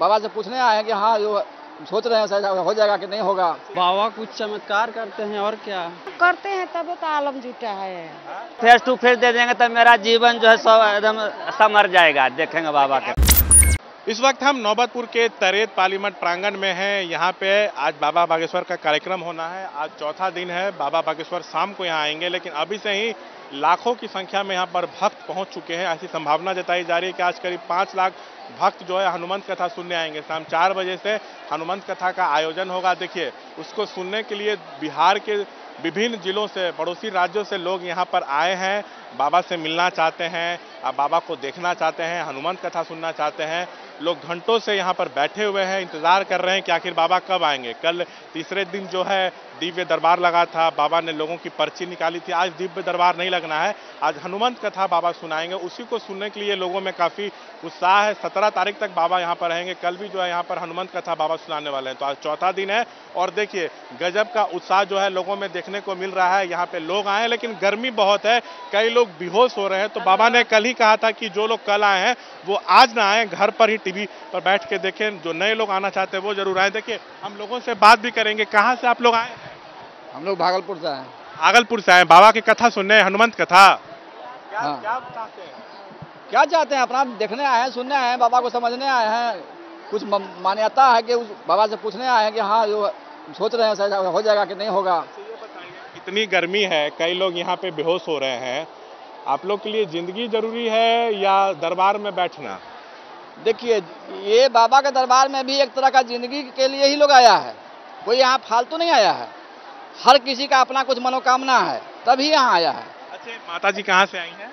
बाबा से पूछने आए हैं कि हाँ जो सोच रहे हैं शायद हो जाएगा कि नहीं होगा। बाबा कुछ चमत्कार करते हैं और क्या करते हैं तब तो आलम जुटा है। फेस टू फेस दे देंगे तब मेरा जीवन जो है सब एकदम समर जाएगा, देखेंगे बाबा के। इस वक्त हम नौबतपुर के तरेत पालीमठ प्रांगण में हैं। यहाँ पे आज बाबा बागेश्वर का कार्यक्रम होना है। आज चौथा दिन है, बाबा बागेश्वर शाम को यहाँ आएंगे, लेकिन अभी से ही लाखों की संख्या में यहाँ पर भक्त पहुँच चुके हैं। ऐसी संभावना जताई जा रही है कि आज करीब 5 लाख भक्त जो है हनुमंत कथा सुनने आएंगे। शाम 4 बजे से हनुमंत कथा का आयोजन होगा। देखिए, उसको सुनने के लिए बिहार के विभिन्न जिलों से, पड़ोसी राज्यों से लोग यहाँ पर आए हैं। बाबा से मिलना चाहते हैं, बाबा को देखना चाहते हैं, हनुमंत कथा सुनना चाहते हैं। लोग घंटों से यहाँ पर बैठे हुए हैं, इंतजार कर रहे हैं कि आखिर बाबा कब आएंगे। कल तीसरे दिन जो है दिव्य दरबार लगा था, बाबा ने लोगों की पर्ची निकाली थी। आज दिव्य दरबार नहीं लगना है, आज हनुमंत कथा बाबा सुनाएंगे। उसी को सुनने के लिए लोगों में काफ़ी उत्साह है। 17 तारीख तक बाबा यहाँ पर रहेंगे। कल भी जो है यहाँ पर हनुमंत कथा बाबा सुनाने वाले हैं। तो आज चौथा दिन है और देखिए गजब का उत्साह जो है लोगों में देखने को मिल रहा है। यहाँ पे लोग आए हैं, लेकिन गर्मी बहुत है, कई लोग बेहोश हो रहे हैं। तो बाबा ने कल ही कहा था कि जो लोग कल आए हैं वो आज ना आए, घर पर ही टीवी पर बैठ के देखें। जो नए लोग आना चाहते हैं वो जरूर आए। देखिए, हम लोगों से बात भी करेंगे। कहाँ से आप लोग आए? हम लोग भागलपुर से आए। भागलपुर से आए, बाबा की कथा सुनने, हनुमंत कथा। क्या चाहते हैं? अपना देखने आए हैं, सुनने आए हैं, बाबा को समझने आए हैं। कुछ मान्यता है कि उस बाबा से पूछने आए हैं कि हाँ जो सोच रहे हैं शायद हो जाएगा कि नहीं होगा। इतनी गर्मी है, कई लोग यहाँ पे बेहोश हो रहे हैं। आप लोग के लिए जिंदगी जरूरी है या दरबार में बैठना? देखिए, ये बाबा के दरबार में भी एक तरह का जिंदगी के लिए ही लोग आया है, कोई यहाँ फालतू नहीं आया है। हर किसी का अपना कुछ मनोकामना है, तभी यहाँ आया है। अच्छा, माता जी कहाँ से आई हैं?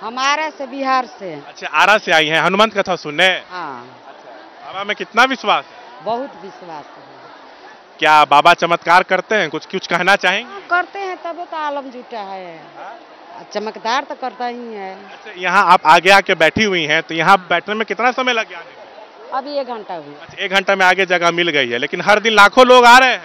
हम आरा से, बिहार से। अच्छा, आरा से आई हैं हनुमंत कथा सुनने। हाँ। अच्छा, बाबा में कितना विश्वास है? बहुत विश्वास है। क्या बाबा चमत्कार करते हैं? कुछ कुछ कहना चाहेंगे? करते हैं तब तो आलम जुटा है। चमकदार तो करता ही है। अच्छा, यहाँ आप आगे आके बैठी हुई हैं, तो यहाँ बैठने में कितना समय लग गया? अभी 1 घंटा हुई। अच्छा, 1 घंटा में आगे जगह मिल गई है, लेकिन हर दिन लाखों लोग आ रहे हैं।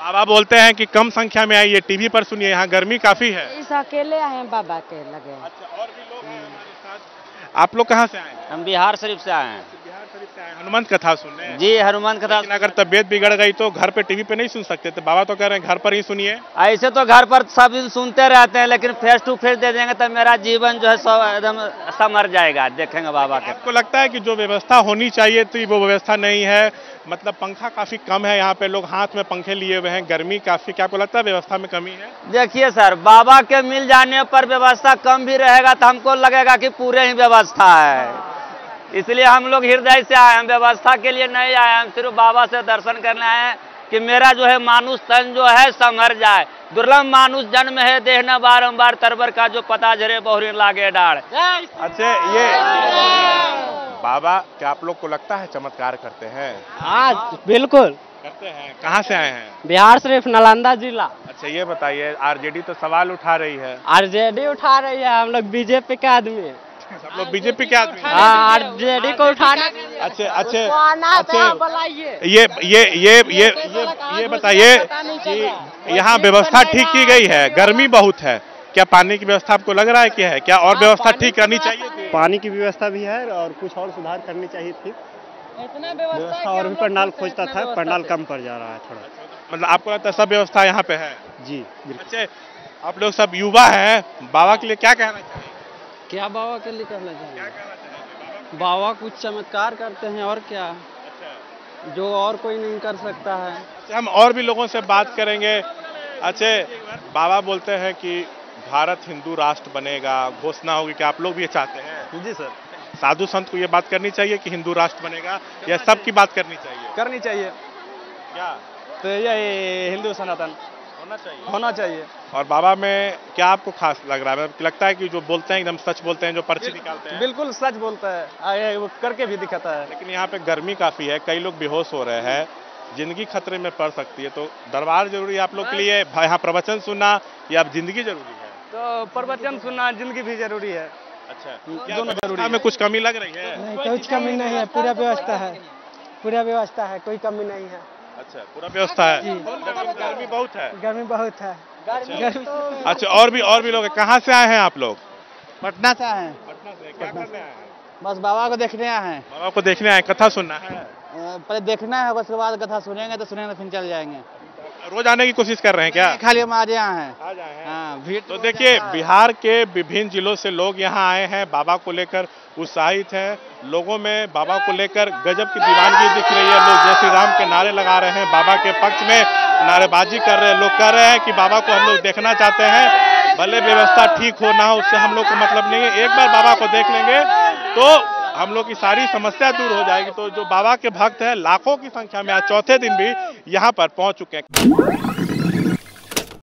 बाबा बोलते हैं कि कम संख्या में आइए, टीवी पर सुनिए, यहाँ गर्मी काफी है। इस अकेले आए हैं बाबा के लगे। अच्छा, और भी लोग हैं हमारे साथ। आप लोग कहाँ से आए? हम बिहार शरीफ से आए हैं। बिहार शरीफ से आए, हनुमंत कथा सुनने। जी, हनुमंत कथा। अगर तबियत बिगड़ गई तो घर पे टीवी पे नहीं सुन सकते, तो बाबा तो कह रहे हैं घर पर ही सुनिए। ऐसे तो घर पर सब दिन सुनते रहते हैं, लेकिन फेस टू फेस दे देंगे तब मेरा जीवन जो है सब एकदम समर जाएगा, देखेंगे बाबा के। आपको लगता है कि जो व्यवस्था होनी चाहिए थी वो व्यवस्था नहीं है? मतलब पंखा काफी कम है, यहाँ पे लोग हाथ में पंखे लिए हुए हैं, गर्मी काफी। क्या आपको लगता है व्यवस्था में कमी है? देखिए सर, बाबा के मिल जाने पर व्यवस्था कम भी रहेगा तो हमको लगेगा कि पूरे ही व्यवस्था है। इसलिए हम लोग हृदय से आए हैं, व्यवस्था के लिए नहीं आए। हम सिर्फ बाबा से दर्शन करने आए हैं कि मेरा जो है मानुष तन जो है समर जाए। दुर्लभ मानुष जन्म है, देखना बारम्बार तरबर का जो पता झरे बहुरी लागे डाढ़। अच्छा, ये बाबा क्या आप लोग को लगता है चमत्कार करते हैं? हाँ, बिल्कुल करते हैं। कहाँ से आए हैं? बिहार शरीफ, नालंदा जिला। अच्छा, ये बताइए, आरजेडी तो सवाल उठा रही है। आरजेडी उठा रही है, हम लोग बीजेपी के आदमी हैं। सब लोग बीजेपी के आदमी हैं। हाँ, आरजेडी को उठाना। अच्छा, ये बताइए कि यहाँ व्यवस्था ठीक की गई है? गर्मी बहुत है, क्या पानी की व्यवस्था आपको लग रहा है कि है? क्या और व्यवस्था ठीक करनी चाहिए? पानी की व्यवस्था भी है और कुछ और सुधार करनी चाहिए थी। इतना व्यवस्था और भी पंडाल खोजता था, पंडाल कम पड़ जा रहा है थोड़ा। मतलब आपको लगता है सब व्यवस्था यहाँ पे है? जी। अच्छा, आप लोग सब युवा हैं, बाबा के लिए क्या कहना चाहिए? क्या बाबा के लिए कहना चाहिए? बाबा कुछ चमत्कार करते हैं और क्या, जो और कोई नहीं कर सकता है। हम और भी लोगों से बात करेंगे। अच्छा, बाबा बोलते हैं कि भारत हिंदू राष्ट्र बनेगा, घोषणा होगी, कि आप लोग भी ये चाहते हैं? जी सर। साधु संत को ये बात करनी चाहिए कि हिंदू राष्ट्र बनेगा या सबकी बात करनी चाहिए? करनी चाहिए। क्या तो यही हिंदू सनातन होना चाहिए? होना चाहिए। और बाबा में क्या आपको खास लग रहा है? लगता है कि जो बोलते हैं एकदम सच बोलते हैं, जो पर्ची निकालते हैं? बिल्कुल सच बोलता है, वो करके भी दिखाता है। लेकिन यहाँ पे गर्मी काफी है, कई लोग बेहोश हो रहे हैं, जिंदगी खतरे में पड़ सकती है। तो दरबार जरूरी है आप लोग के लिए? यहाँ प्रवचन सुनना या जिंदगी जरूरी है? तो प्रवचन सुनना, जिंदगी भी जरूरी है। अच्छा, दोनों जरूरी है। हमें कुछ कमी लग रही है? नहीं, कुछ कमी नहीं है, पूरा व्यवस्था है, पूरा व्यवस्था है, कोई कमी नहीं है। अच्छा, पूरा व्यवस्था है। गर्मी बहुत है? गर्मी बहुत है। अच्छा, और भी लोग हैं। कहाँ से आए हैं आप लोग? पटना से आए हैं। पटना से क्या करने आए हैं? बस बाबा को देखने आए हैं। बाबा को देखने आए, कथा सुनना है? पहले देखना है, उसके बाद कथा सुनेंगे तो फिर चल जाएंगे। रोज आने की कोशिश कर रहे हैं क्या? खाली हम आज यहाँ हैं। हाँ, तो देखिए बिहार के विभिन्न जिलों से लोग यहाँ आए हैं, बाबा को लेकर उत्साहित हैं। लोगों में बाबा को लेकर गजब की दीवानगी दिख रही है। लोग जय श्री राम के नारे लगा रहे हैं, बाबा के पक्ष में नारेबाजी कर रहे हैं। लोग कह रहे हैं कि बाबा को हम लोग देखना चाहते हैं, भले व्यवस्था ठीक हो ना हो उससे हम लोग को मतलब नहीं है, एक बार बाबा को देख लेंगे तो हम लोग की सारी समस्या दूर हो जाएगी। तो जो बाबा के भक्त हैं लाखों की संख्या में आज चौथे दिन भी यहाँ पर पहुँच चुके हैं।